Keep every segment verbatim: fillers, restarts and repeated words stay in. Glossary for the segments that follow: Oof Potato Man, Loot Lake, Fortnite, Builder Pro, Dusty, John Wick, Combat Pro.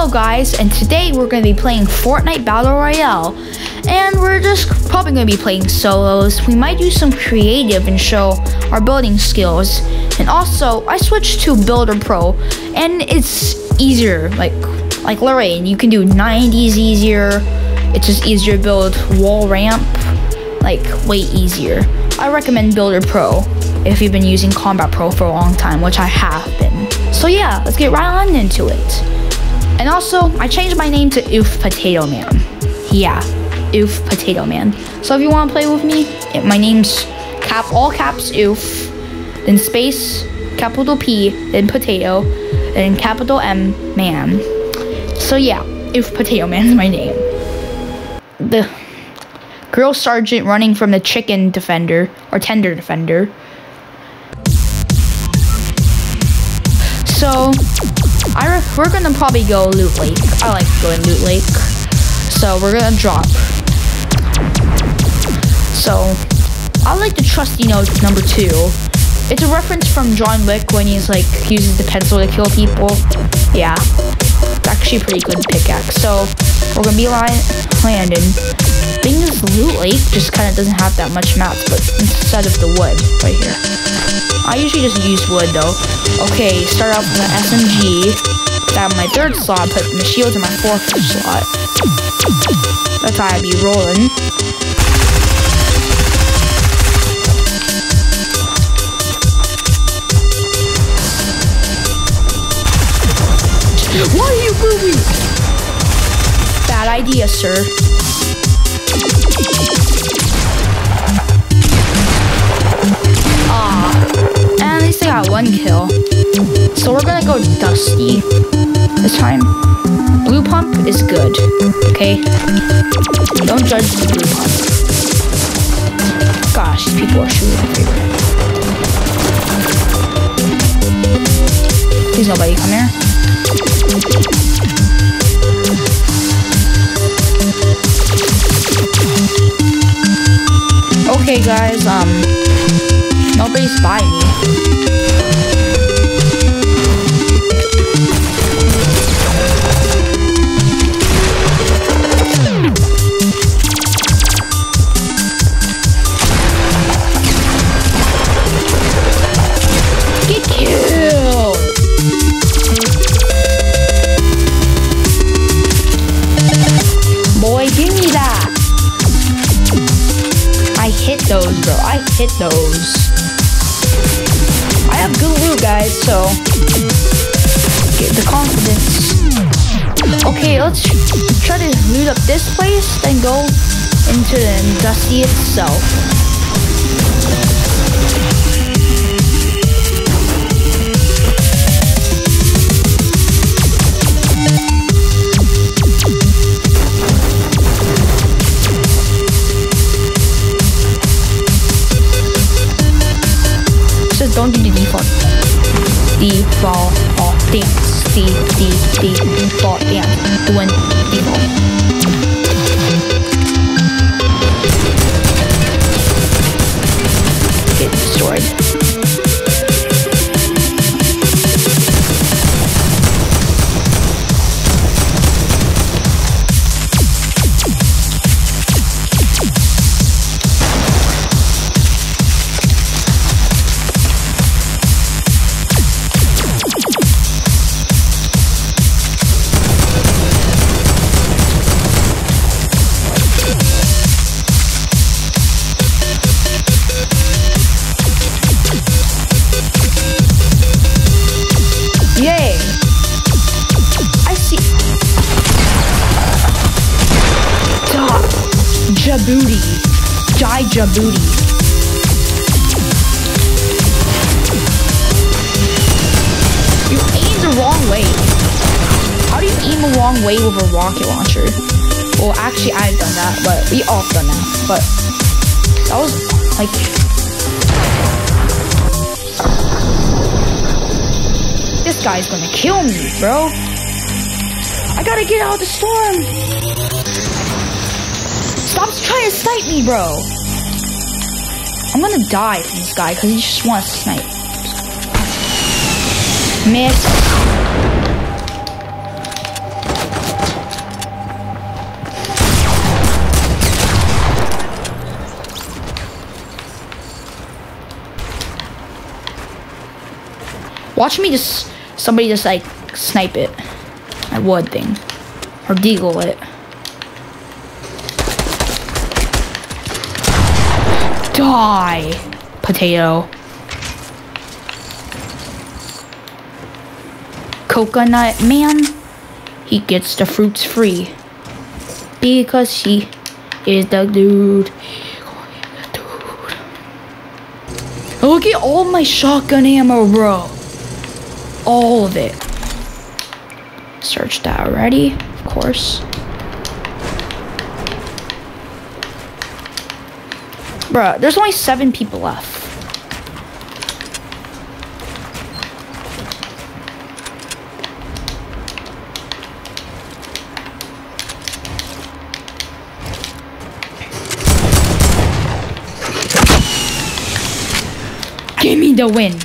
Hello guys, and today we're going to be playing Fortnite Battle Royale, and we're just probably going to be playing solos. We might do some creative and show our building skills, and also I switched to Builder Pro, and it's easier, like like Lorraine, you can do nineties easier, it's just easier to build wall ramp, like way easier. I recommend Builder Pro if you've been using Combat Pro for a long time, which I have been. So yeah, let's get right on into it. And also, I changed my name to Oof Potato Man. Yeah, Oof Potato Man. So if you want to play with me, it, my name's cap, all caps Oof, then space, capital P, then potato, then capital M, man. So yeah, Oof Potato Man is my name. The girl sergeant running from the chicken defender, or tender defender. So, I ref we're gonna probably go Loot Lake. I like going Loot Lake. So we're gonna drop. So I like the trusty note number two. It's a reference from John Wick when he's like uses the pencil to kill people. Yeah, it's actually a pretty good pickaxe. So we're gonna be landing. Thing is, Loot Lake just kind of doesn't have that much maps, but instead of the wood right here, I usually just use wood though. Okay, start off with an S M G. That my third slot, put my shield in my fourth slot. That's how I be rolling. Why are you moving? Bad idea, sir. Ah, and at least I got one kill. So we're gonna go Dusty this time. Blue pump is good, okay? Don't judge the blue pump. Gosh, these people are shooting everywhere. Please nobody come here. Okay guys, um, nobody's by me. Get killed! Boy, give me that! I hit those, bro. I hit those. I have good loot, guys, so get the confidence. Okay, let's try to loot up this place, then go into the Dusty itself. Don't do the default. Default or dance. D D D default dance. Doing default. Get destroyed. Djibouti, Jai Djibouti. You aim the wrong way. How do you aim the wrong way with a rocket launcher? Well, actually, I've done that, but we all done that. But that was like, this guy's gonna kill me, bro. I gotta get out of the storm. Stop trying to snipe me, bro. I'm gonna die from this guy because he just wants to snipe. Miss. Watch me just, somebody just like snipe it. That wood thing. Or deagle it. Die, potato. Coconut man, he gets the fruits free. Because he is the dude. Look at all my shotgun ammo, bro. All of it. Searched that already, of course. Bro, there's only seven people left. Give me the win.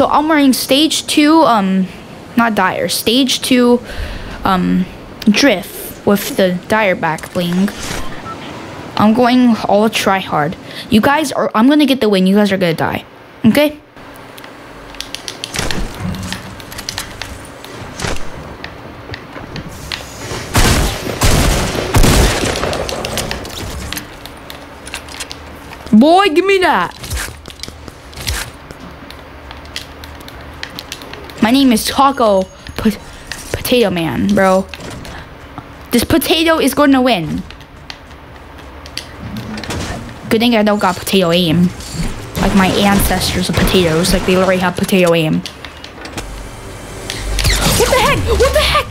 So I'm wearing stage two, um, not dire, stage two, um, drift with the dire back bling. I'm going all try hard. You guys are, I'm gonna get the win. You guys are gonna die. Okay? Boy, give me that. My name is Taco Pot Potato Man, bro. This potato is going to win. Good thing I don't got potato aim. Like my ancestors of potatoes, like they already have potato aim. What the heck? What the heck?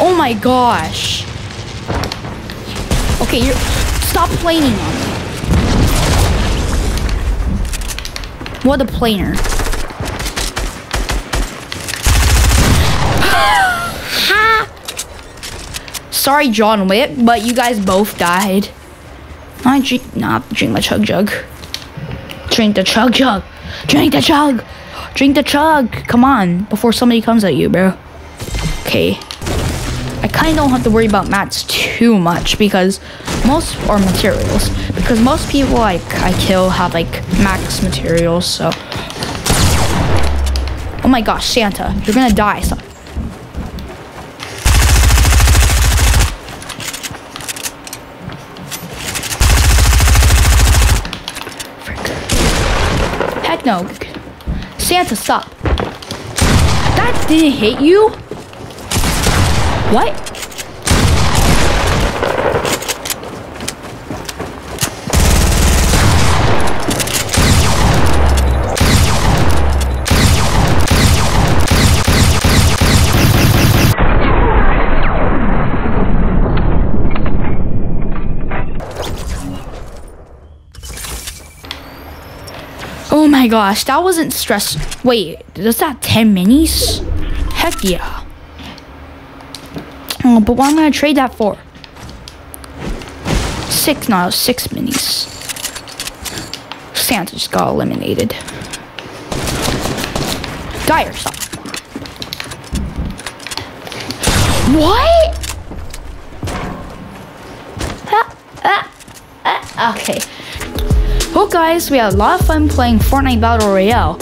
Oh my gosh. Okay, you're, stop planing on me. What a planer. Sorry, John Wick, but you guys both died. I drink, nah, drink my chug jug. Drink the chug jug. Drink the chug. Drink the chug. Come on, before somebody comes at you, bro. Okay. I kind of don't have to worry about mats too much because most are materials. Because most people like I kill have like max materials, so. Oh my gosh, Santa, you're gonna die. So no, Santa, stop. That didn't hit you? What? my gosh, that wasn't stress. Wait, is that ten minis? Heck yeah. Oh, but what am I gonna trade that for? Six, no, six minis. Santa just got eliminated. Dire stop. What? Ah, ah, ah, okay. Well guys, we had a lot of fun playing Fortnite Battle Royale,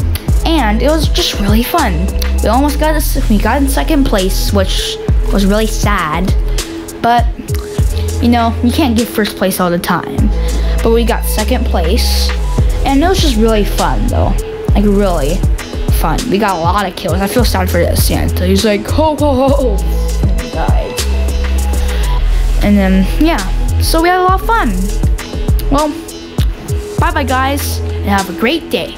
and it was just really fun. We almost got this, we got in second place, which was really sad, but you know, you can't get first place all the time. But we got second place, and it was just really fun though, like really fun. We got a lot of kills. I feel sad for this Santa. He's like, ho ho ho, and he died. And then yeah, so we had a lot of fun. Well. Bye bye guys, and have a great day.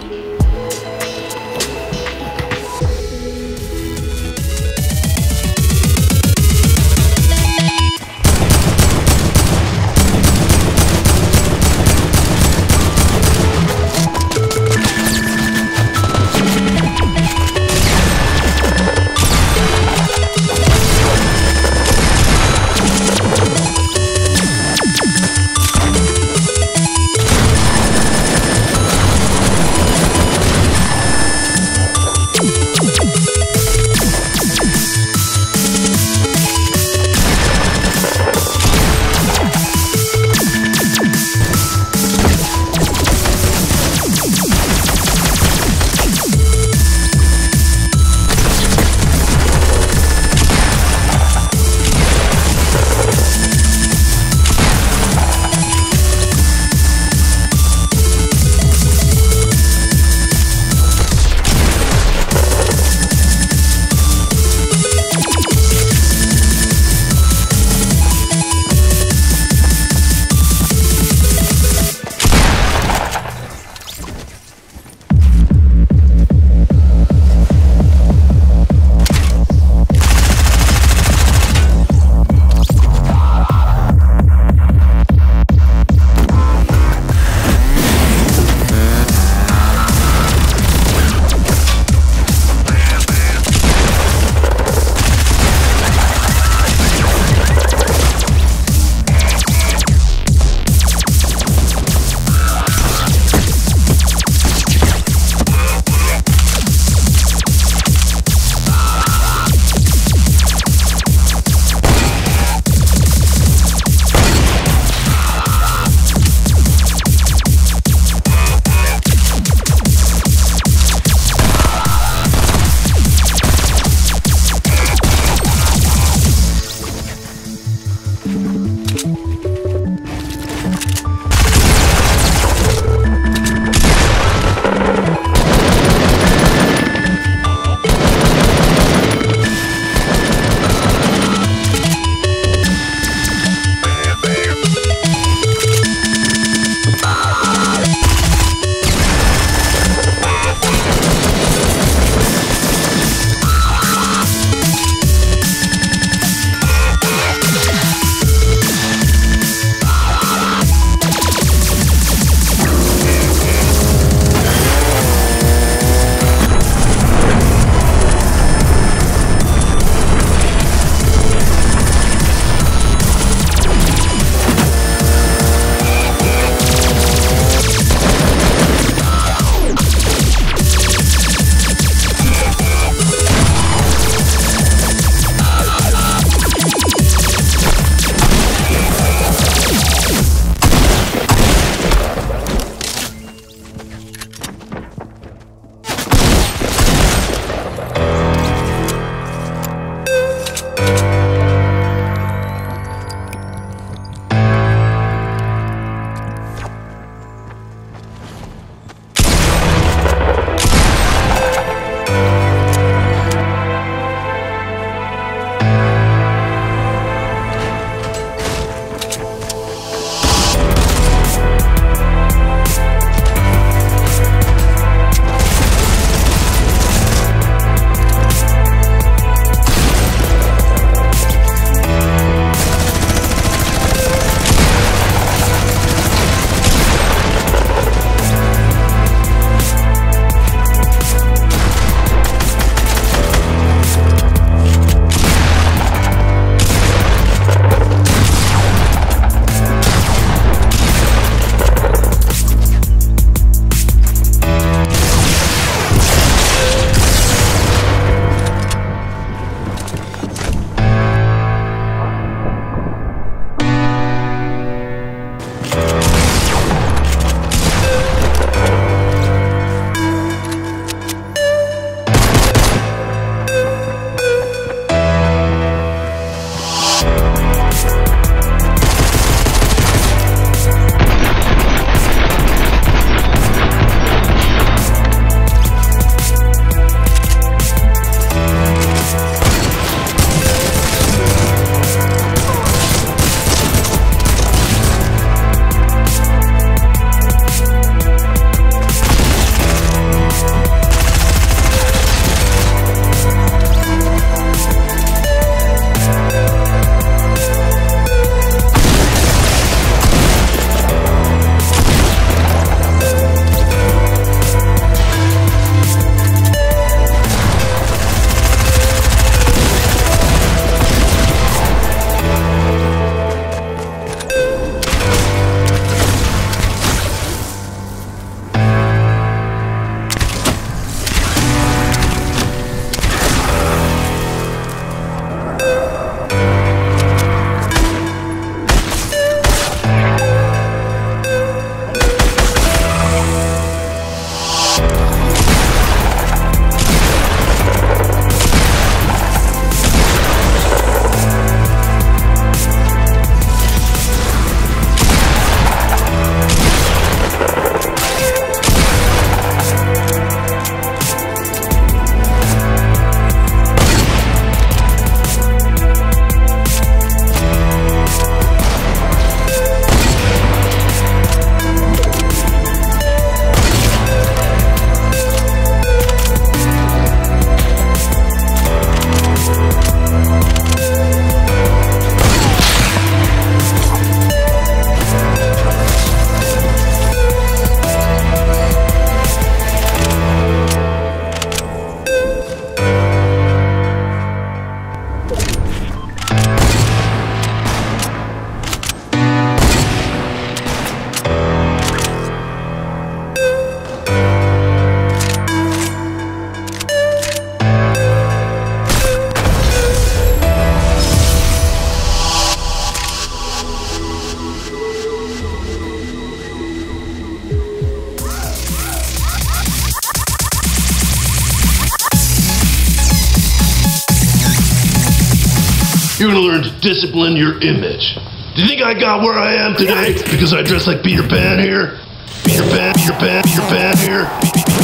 You're gonna learn to discipline your image. Do you think I got where I am today because I dress like Peter Pan here? Peter Pan, Peter Pan, Peter Pan here.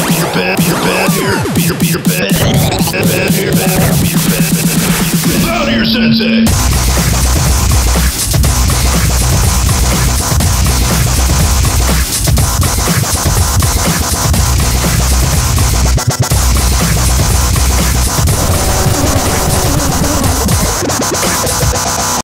Peter Pan, Peter Pan here. Peter, Peter Pan, Peter Pan here. Peter Pan, Peter Pan. Bow to your sensei.